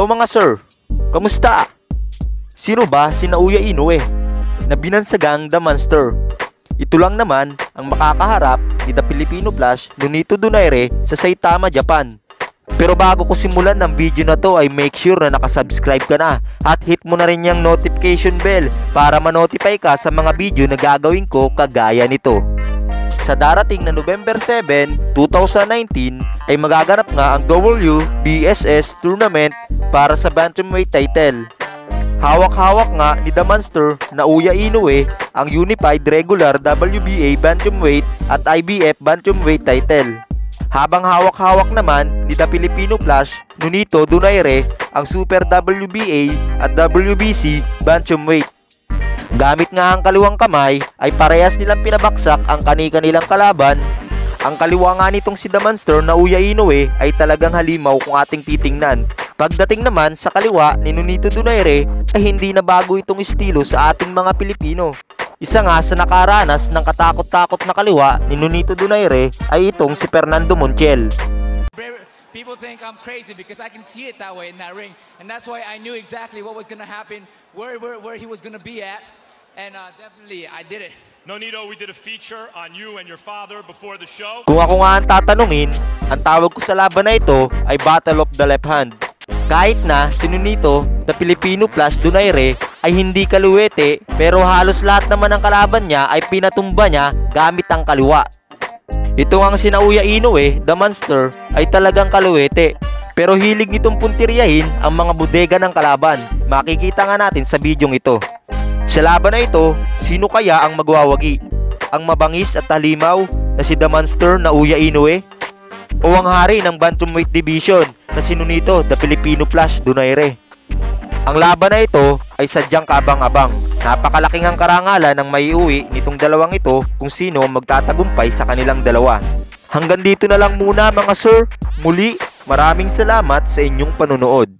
Hello mga sir, kamusta? Sino ba si Naoya Inoue na binansagang The Monster? Ito lang naman ang makakaharap ni The Filipino Flash Nonito Donaire sa Saitama, Japan. Pero bago ko simulan ng video na to ay make sure na nakasubscribe ka na at hit mo na rin yung notification bell para manotify ka sa mga video na gagawin ko kagaya nito. Sa darating na November 7, 2019 ay magaganap nga ang WBSS Tournament para sa bantamweight title. Hawak-hawak nga ni The Monster Naoya Inoue ang Unified Regular WBA bantamweight at IBF bantamweight title. Habang hawak-hawak naman ni The Filipino Flash Nonito Donaire ang Super WBA at WBC bantamweight. Gamit nga ang kaliwang kamay ay parehas nilang pinabaksak ang kani-kanilang kalaban. Ang kaliwa nga nitong si The Monster Naoya Inoue ay talagang halimaw kung ating titingnan. Pagdating naman sa kaliwa ni Nonito Donaire ay hindi na bago itong estilo sa ating mga Pilipino. Isa nga sa nakaranas ng katakot-takot na kaliwa ni Nonito Donaire ay itong si Fernando Monchel. People think I'm crazy because I can see it that way in that ring, and that's why I knew exactly what was going to happen, where he was going to be at, and definitely I did it. Nonito, we did a feature on you and your father before the show. Kung ako nga ang tatanungin, ang tawag ko sa laban na ito ay Battle of the Left Hand. Kahit na si Nonito, The Filipino Flash Donaire ay hindi kaluwete, pero halos lahat naman ng kalaban niya ay pinatumba niya gamit ang kaliwa. Ito ang si Naoya Inoue, The Monster, ay talagang kaluwete. Pero hilig nitong puntiryahin ang mga bodega ng kalaban. Makikita nga natin sa bidyong ito. Sa laban na ito, sino kaya ang magwawagi? Ang mabangis at halimaw na si The Monster Naoya Inoue? O ang hari ng bantamweight division na si Nonito The Filipino Flash Donaire? Ang laban na ito ay sadyang kabang-abang. Napakalaking ang karangalan ng maiuwi nitong dalawang ito kung sino magtatagumpay sa kanilang dalawa. Hanggang dito na lang muna mga sir. Muli, maraming salamat sa inyong panonood.